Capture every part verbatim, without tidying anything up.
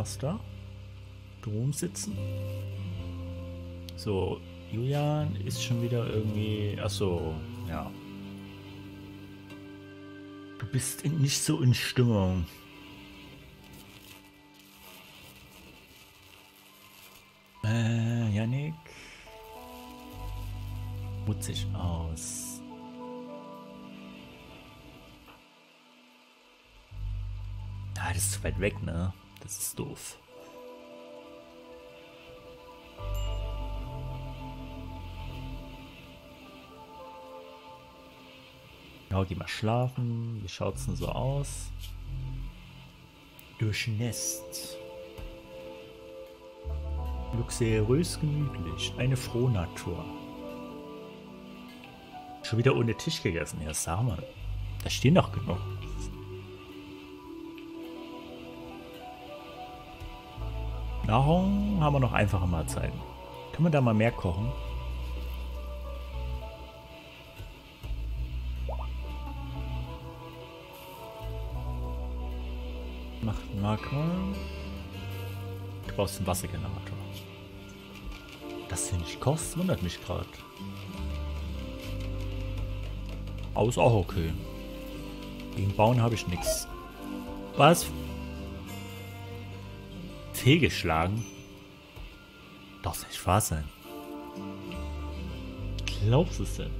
was da? Drum sitzen? So, Julian ist schon wieder irgendwie... Achso, ja. Du bist nicht so in Stimmung. Äh, Yannick. Putzig aus. Ah, das ist zu weit weg, ne? Das ist doof. Ja, geh mal schlafen. Wie schaut's denn so aus? Durchnässt. Luxuriös gemütlich. Eine Frohnatur. Schon wieder ohne Tisch gegessen. Ja, sag mal. Da stehen doch genug. Nahrung haben wir noch einfache Mahlzeiten. Kann man da mal mehr kochen? Macht Marker. Du brauchst einen Wassergenerator. Dass du nicht kochst, wundert mich gerade. Aber ist auch okay. Gegen Bauen habe ich nichts. Was? Fehlgeschlagen? Darf's nicht wahr sein. Glaubst du es denn?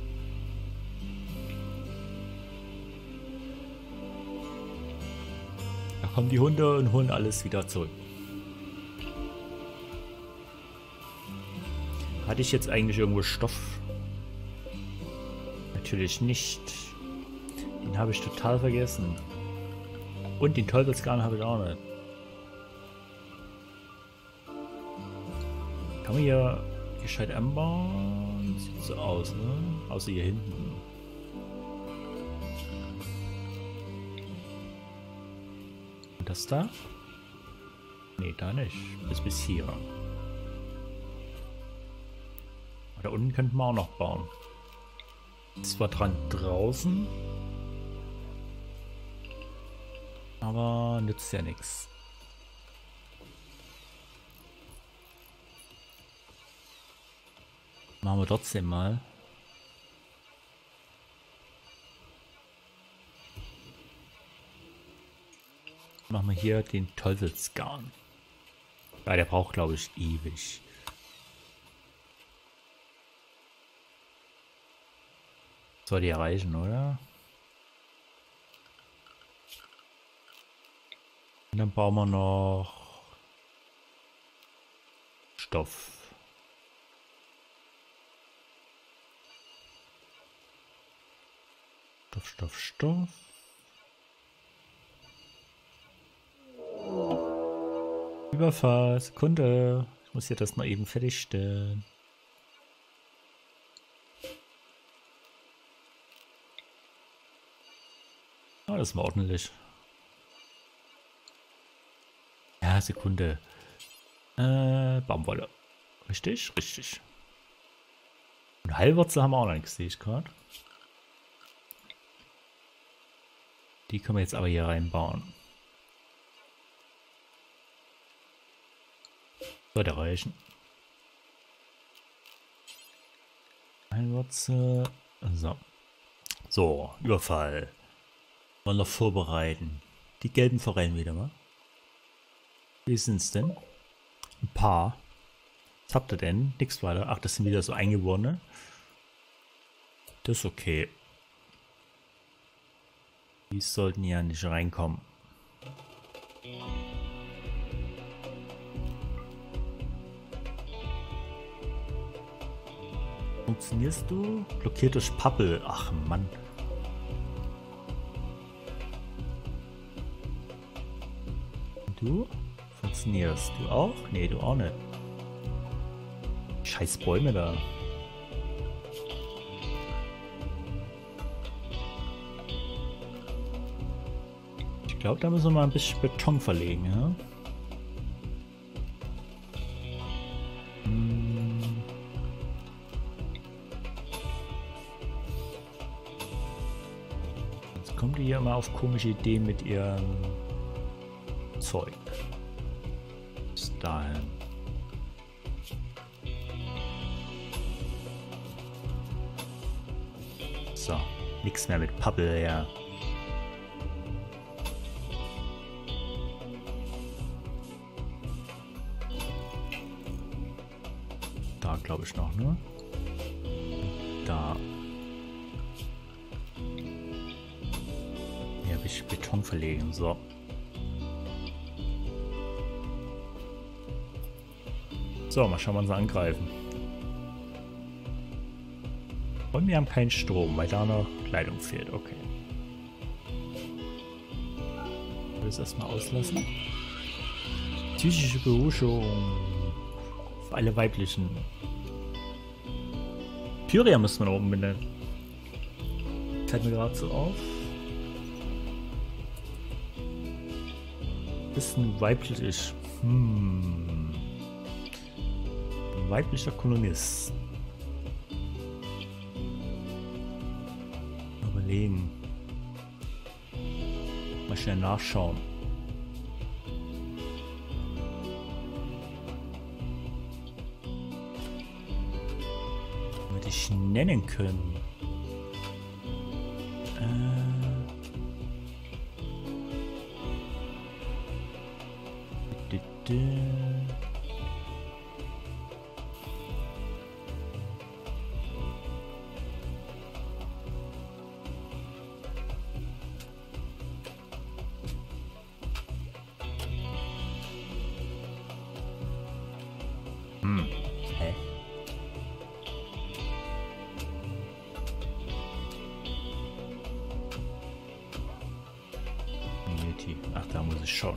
Kommen die Hunde und holen alles wieder zurück. Hatte ich jetzt eigentlich irgendwo Stoff? Natürlich nicht. Den habe ich total vergessen. Und den Teufelsgarn habe ich auch nicht. Kann man hier gescheit anbauen? Sieht so aus, ne? Außer hier hinten. Das da? Nee, da nicht. Bis bis hier. Da unten könnten wir auch noch bauen. Ist zwar dran draußen, aber nützt ja nichts. Machen wir trotzdem mal. Machen wir hier den Teufelsgarn. Ja, der braucht, glaube ich, ewig. Soll die reichen, oder? Und dann bauen wir noch Stoff. Stoff, Stoff, Stoff. Überfahrt, Sekunde. Ich muss hier das mal eben fertigstellen. Ah, das war ordentlich. Ja, Sekunde. Äh, Baumwolle. Richtig, richtig. Und Heilwurzel haben wir auch noch nichts, sehe ich gerade. Die können wir jetzt aber hier reinbauen. Sollte reichen. Einwurzel. So. So, Überfall. Mal noch vorbereiten. Die gelben Forellen wieder mal. Wie sind's denn? Ein paar. Was habt ihr denn? Nichts weiter. Ach, das sind wieder so eingeworne. Das ist okay. Die sollten ja nicht reinkommen. Funktionierst du? Blockiert durch Pappel. Ach Mann. Und du? Funktionierst du auch? Nee, du auch nicht. Scheiß Bäume da. Ich glaube, da müssen wir mal ein bisschen Beton verlegen, ja? Kommt ihr hier immer auf komische Ideen mit ihrem Zeug. dahin. So, nichts mehr mit Pappel her. Da glaube ich noch nur. Da. Hier habe ich Beton verlegen, so. So, mal schauen, wann sie angreifen. Und wir haben keinen Strom, weil da noch Kleidung fehlt. Okay. Ich will es erstmal auslassen. Psychische Beruhigung. Für alle weiblichen. Pyria müssen wir noch oben benennen. Fällt mir gerade so auf. Bisschen weiblich. Hm. Weiblicher Kolonist. Überlegen. Mal schnell nachschauen. Würde ich nennen können. Äh. Dü -dü -dü. Ach, da muss ich schauen.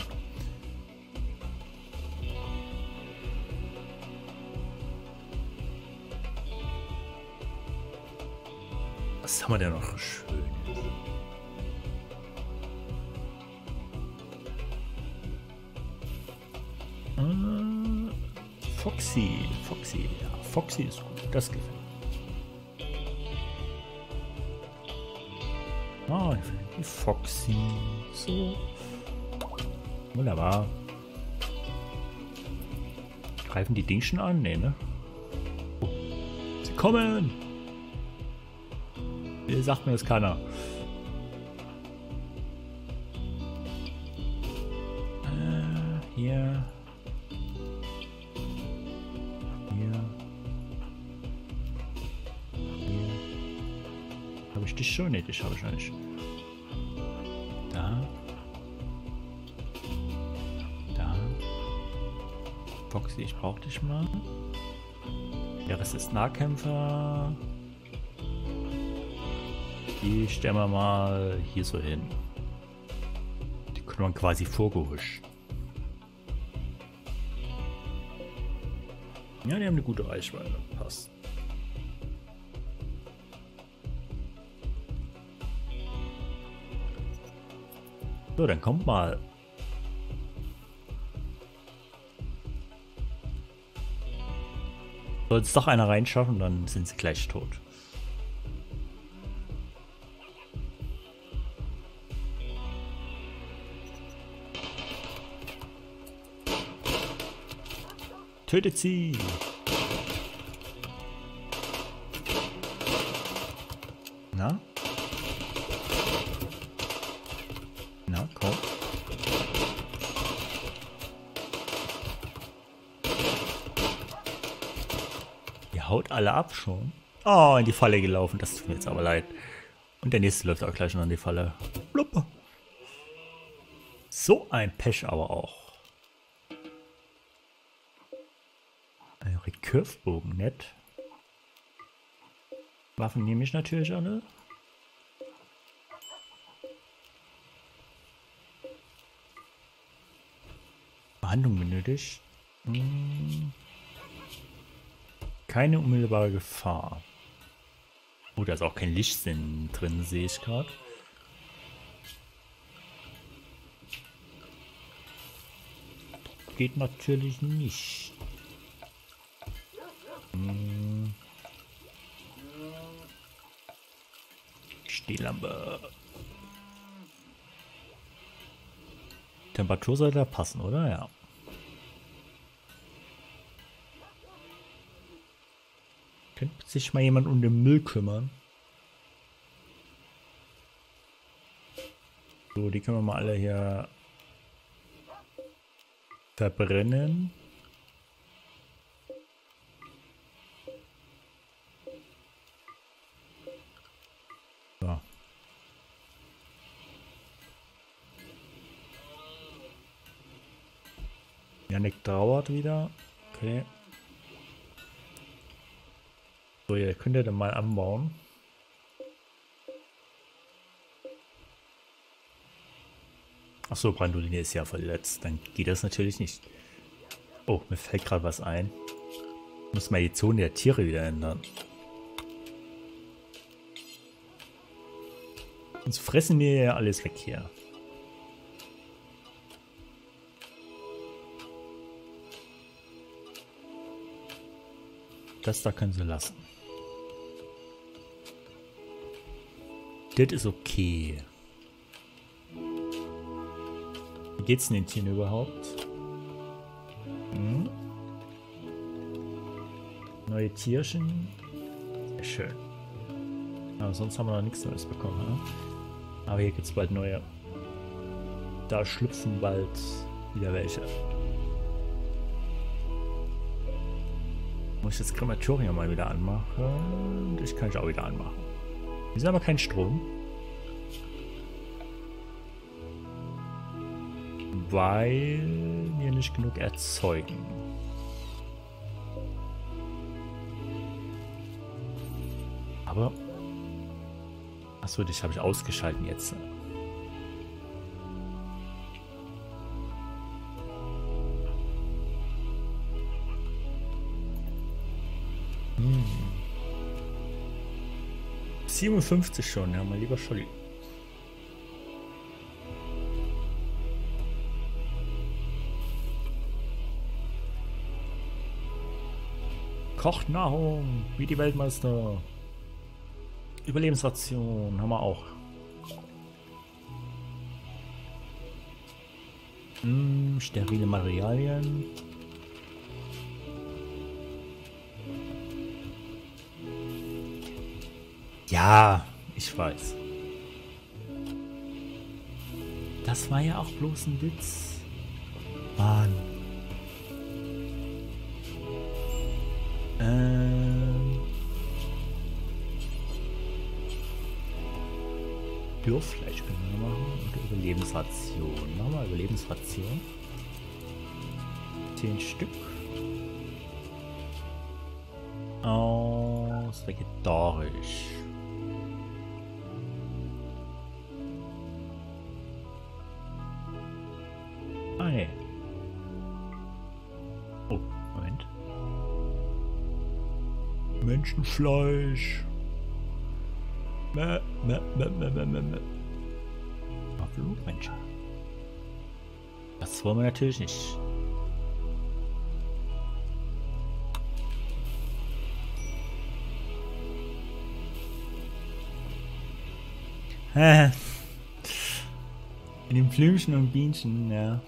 Was haben wir denn noch schön? Hm, Foxy, Foxy, ja, Foxy ist gut, das gefällt mir. Ah, ich finde die Foxy so. Wunderbar. Greifen die Ding schon an? Nee, ne? Oh. Sie kommen! Wie sagt mir das keiner? Äh, hier. Hier. Hier. Habe ich dich schon? Nee, dich habe ich noch nicht. Da. Foxy, ich brauche dich mal. Der Rest ist Nahkämpfer. Die stellen wir mal hier so hin. Die können man quasi vorgehuscht. Ja, die haben eine gute Reichweite. Passt. So, dann kommt mal. Sollte es doch einer reinschaffen, dann sind sie gleich tot. Tötet sie! Na? Na, komm. Haut alle ab schon. Oh, in die Falle gelaufen. Das tut mir jetzt aber leid. Und der nächste läuft auch gleich noch in die Falle. Blub. So ein Pech aber auch. Ein Recurve-Bogen, nett. Waffen nehme ich natürlich alle. Behandlung benötigt. Hm. Keine unmittelbare Gefahr. Oh, da ist auch kein Lichtsinn drin, sehe ich gerade. Geht natürlich nicht. Hm. Stehlampe. Temperatur sollte da passen, oder? Ja. Könnte sich mal jemand um den Müll kümmern. So, die können wir mal alle hier verbrennen. So. Yannick trauert wieder. Okay. So, ihr könnt ihr dann mal anbauen. Achso, Brandolini ist ja verletzt. Dann geht das natürlich nicht. Oh, mir fällt gerade was ein. Ich muss mal die Zone der Tiere wieder ändern. Sonst fressen wir ja alles weg hier. Das da können sie lassen. Das ist okay. Wie geht's denn den Tieren überhaupt? Hm? Neue Tierchen. Sehr schön. Aber sonst haben wir noch nichts Neues bekommen. Ne? Aber hier gibt es bald neue. Da schlüpfen bald wieder welche. Muss ich das Krematorium mal wieder anmachen? Das kann ich auch wieder anmachen. Hier ist aber kein Strom. Weil wir nicht genug erzeugen. Aber. Achso, dich habe ich ausgeschalten jetzt. Hm. siebenundfünfzig schon, ja, mein lieber Scholli. Kocht Nahrung, wie die Weltmeister. Überlebensration haben wir auch. Hm, sterile Materialien. Ja, ich weiß. Das war ja auch bloß ein Witz. Mann. Dürrfleisch können wir machen und Überlebensration. Machen wir Überlebensration. Zehn Stück. Aus vegetarisch. Ah ne. Oh, Moment. Menschenfleisch. Mäh, mäh, mäh, mäh, mäh, mäh. Blutmenschen. Das wollen wir natürlich nicht. In den Blümchen und Bienchen, ja.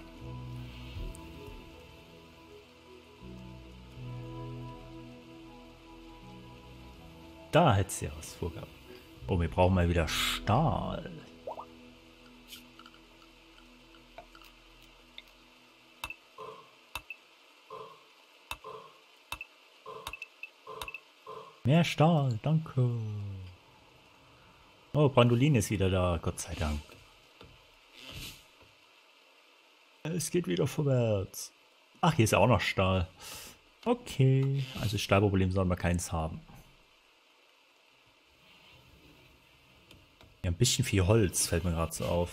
Da hätte sie ja was vorgehabt. Oh, wir brauchen mal wieder Stahl. Mehr Stahl, danke. Oh, Brandolin ist wieder da, Gott sei Dank. Es geht wieder vorwärts. Ach, hier ist auch noch Stahl. Okay, also Stahlproblem sollen wir keins haben. Ein bisschen viel Holz fällt mir gerade so auf.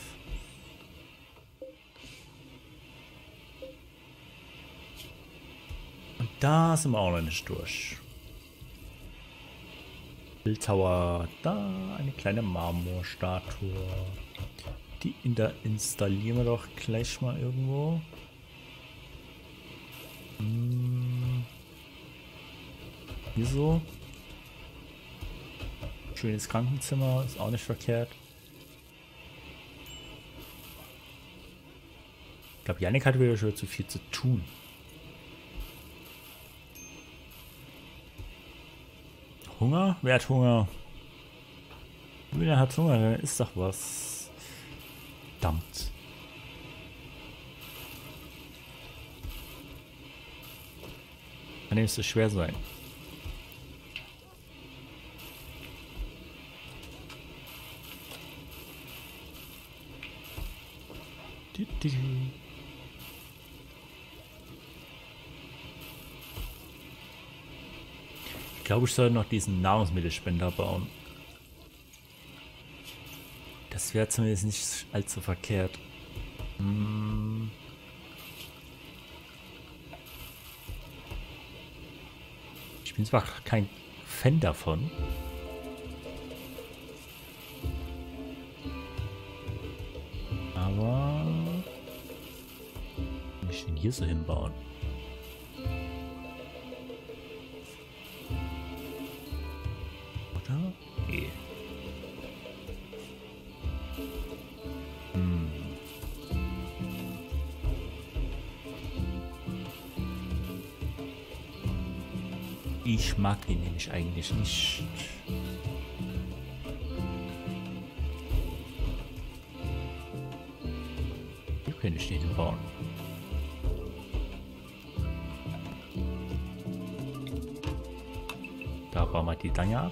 Und da sind wir auch noch nicht durch. Bildhauer, da eine kleine Marmorstatue. Die in der installieren wir doch gleich mal irgendwo. Hm. Hier so. Schönes Krankenzimmer, ist auch nicht verkehrt. Ich glaube, Yannick hat wieder schon zu viel zu tun. Hunger? Wer hat Hunger? Wer hat Hunger? Dann ist doch was. Verdammt. Kann nicht so schwer sein. Ich glaube, ich sollte noch diesen Nahrungsmittelspender bauen. Das wäre zumindest nicht allzu verkehrt. Hm. Ich bin zwar kein Fan davon. Aber... Wie kann ich den hier so hinbauen? Ich mag den nämlich eigentlich nicht. Hier könnte ich den bauen. Da bauen wir die Stange ab.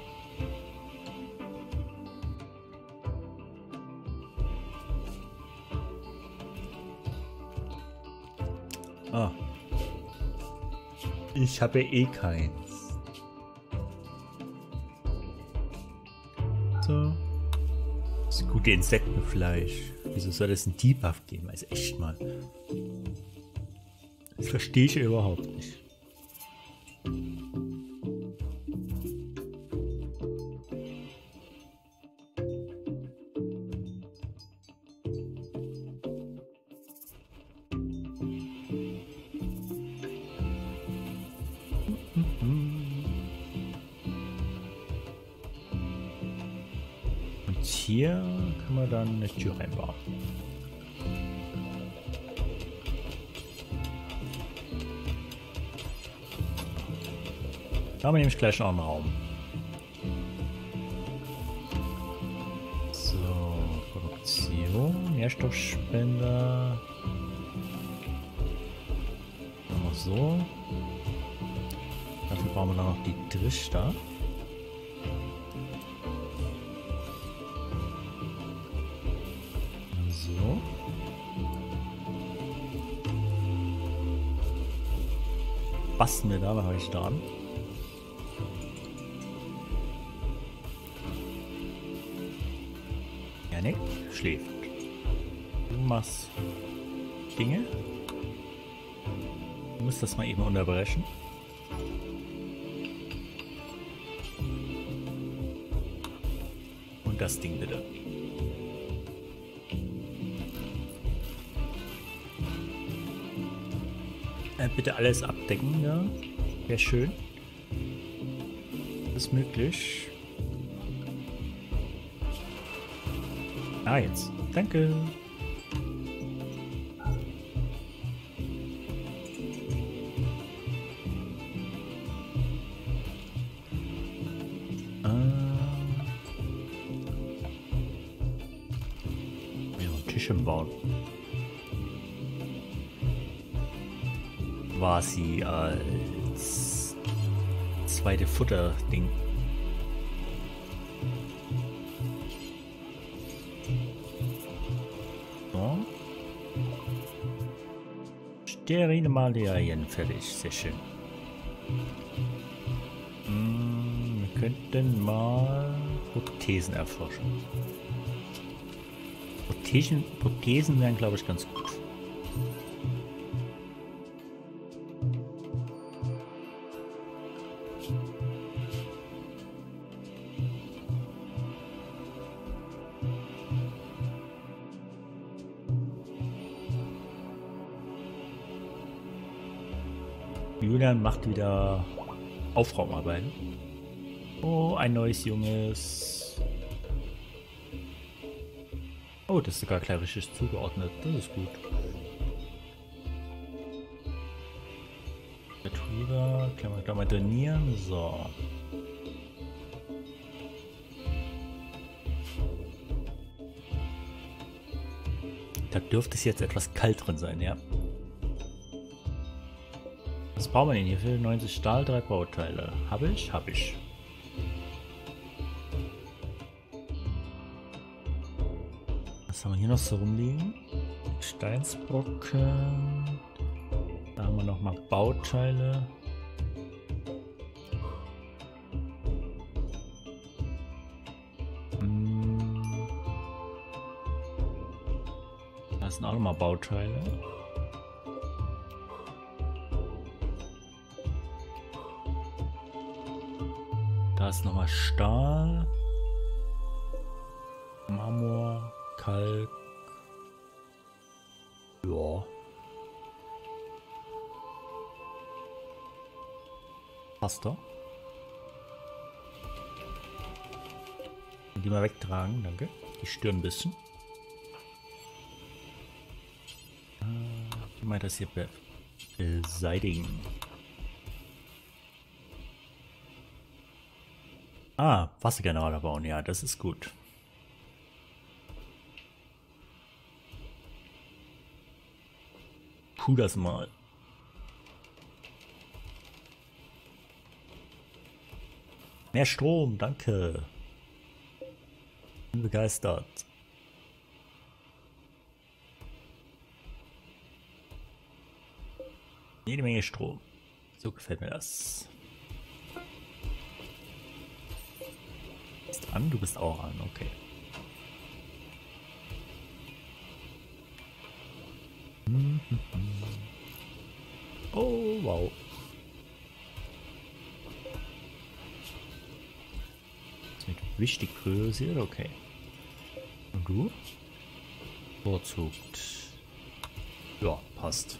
Ah. Ich habe eh keinen. Das gute Insektenfleisch. Wieso soll das ein Debuff geben? Also echt mal. Das verstehe ich überhaupt nicht. Hier können wir dann eine Tür reinbauen. Da haben wir nämlich gleich noch einen Raum. So, Produktion, Nährstoffspender. Machen wir so. Dafür brauchen wir dann noch die Trichter. Basteln wir da, was habe ich da an? Ja, ne? Schläft. Du machst Dinge. Du musst das mal eben unterbrechen. Und das Ding bitte. Bitte alles abdecken, ja. Wäre schön. Ist möglich. Ah, jetzt. Danke. Ah. Ja, Tisch im Bau. Quasi als zweite Futterding. So. Sterile Materialien fertig, sehr schön. Hm, wir könnten mal Prothesen erforschen. Prothesen, Prothesen wären, glaube ich, ganz gut. Julian macht wieder Aufraumarbeiten. Oh, ein neues junges. Oh, das ist sogar klar richtig zugeordnet. Das ist gut. Retriever, können wir da mal trainieren. So. Da dürfte es jetzt etwas kalt drin sein, ja. Was brauchen wir denn hier? vierundneunzig Stahl, drei Bauteile. Habe ich? Habe ich. Was haben wir hier noch so rumliegen? Steinsbrocken. Da haben wir nochmal Bauteile. Das sind auch nochmal Bauteile. Da ist nochmal Stahl, Marmor, Kalk. Ja. Passt doch. Die mal wegtragen, danke. Die stören ein bisschen. Ich meine, das hier beseitigen. Ah, Wassergenerator bauen, ja, das ist gut. Tu das mal. Mehr Strom, danke. Bin begeistert. Jede Menge Strom. So gefällt mir das. Bist an? Du bist auch an, okay. Oh, wow. Das wird wichtig priorisiert, okay. Und du? Vorzugt. Ja, passt.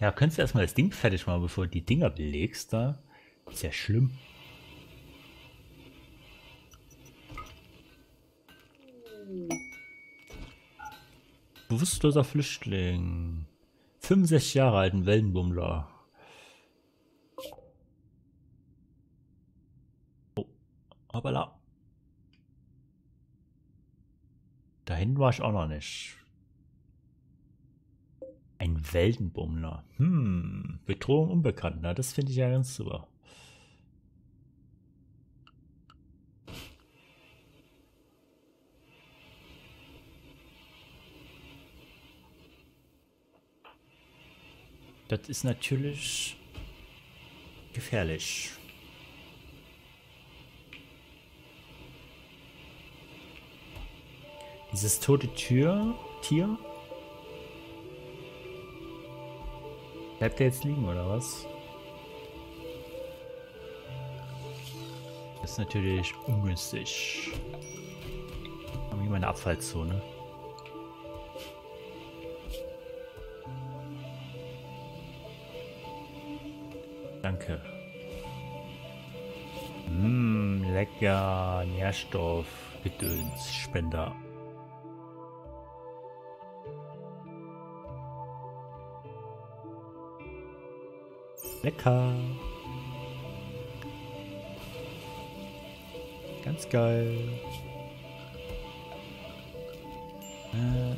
Ja, könntest du erstmal das Ding fertig machen, bevor du die Dinger belegst, da? Ist ja schlimm. Bewusstloser Flüchtling. fünfundsechzig Jahre alten Wellenbummler. Oh, hoppala. Da hinten war ich auch noch nicht. Ein Weltenbummler. Hm. Bedrohung unbekannt. Na, das finde ich ja ganz super. Das ist natürlich gefährlich. Dieses tote Tür, Tier. Bleibt der jetzt liegen, oder was? Das ist natürlich ungünstig. Haben wir hier mal eine Abfallzone? Danke. Mmm, lecker Nährstoff, Gedönsspender. Lecker. Ganz geil. Äh,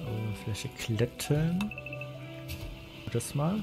Oberfläche kletten. Das mal.